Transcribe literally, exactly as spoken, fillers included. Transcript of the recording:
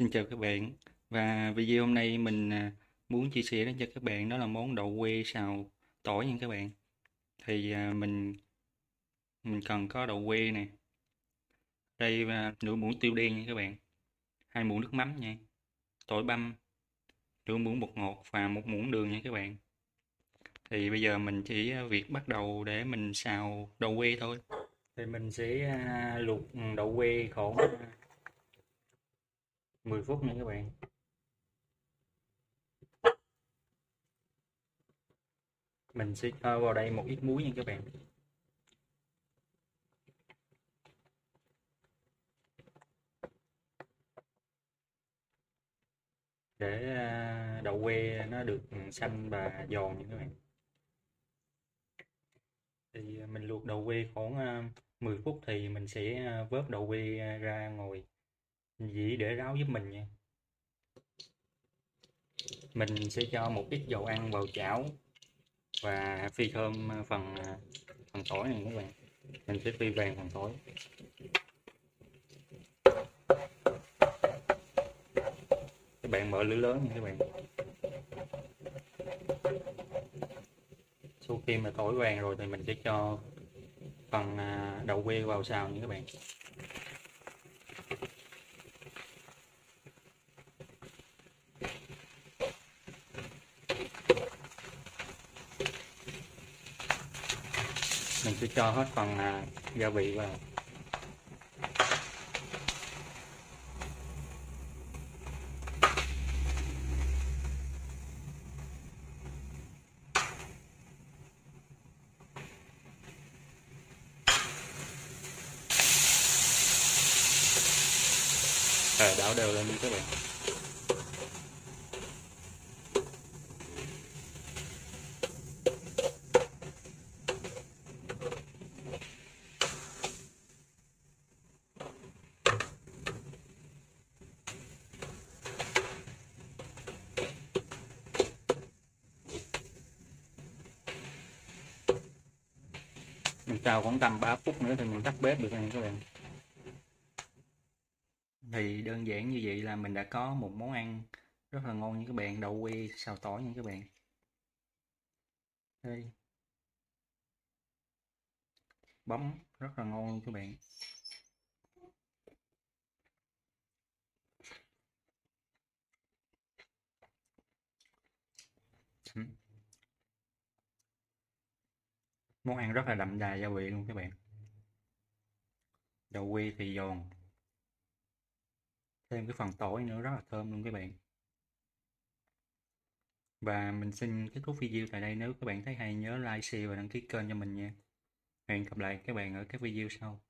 Xin chào các bạn, và video hôm nay mình muốn chia sẻ đến cho các bạn đó là món đậu que xào tỏi nha các bạn. Thì mình mình cần có đậu que nè, đây là nửa muỗng tiêu đen nha các bạn, hai muỗng nước mắm nha, tỏi băm, nửa muỗng bột ngọt và một muỗng đường nha các bạn. Thì bây giờ mình chỉ việc bắt đầu để mình xào đậu que thôi. Thì mình sẽ luộc đậu que khoảng mười phút nha các bạn. Mình sẽ cho vào đây một ít muối nha các bạn. Để đậu que nó được xanh và giòn nha các bạn. Thì mình luộc đậu que khoảng mười phút thì mình sẽ vớt đậu que ra ngồi dĩ để ráo giúp mình nha. Mình sẽ cho một ít dầu ăn vào chảo và phi thơm phần phần tỏi này các bạn. Mình sẽ phi vàng phần tỏi. Các bạn mở lửa lớn nha các bạn. Sau khi mà tỏi vàng rồi thì mình sẽ cho phần đậu que vào xào nha các bạn. Mình sẽ cho hết phần à, gia vị vào. Rồi đảo đều lên đi các bạn. Mình xào khoảng tầm ba phút nữa thì mình tắt bếp được rồi các bạn. Thì đơn giản như vậy là mình đã có một món ăn rất là ngon như các bạn, đậu que xào tỏi nha các bạn. Đây. Bấm rất là ngon các bạn. Uhm. Món ăn rất là đậm đà gia vị luôn các bạn. Đậu que thì giòn, thêm cái phần tỏi nữa rất là thơm luôn các bạn. Và mình xin kết thúc video tại đây. Nếu các bạn thấy hay nhớ like, share và đăng ký kênh cho mình nha. Hẹn gặp lại các bạn ở các video sau.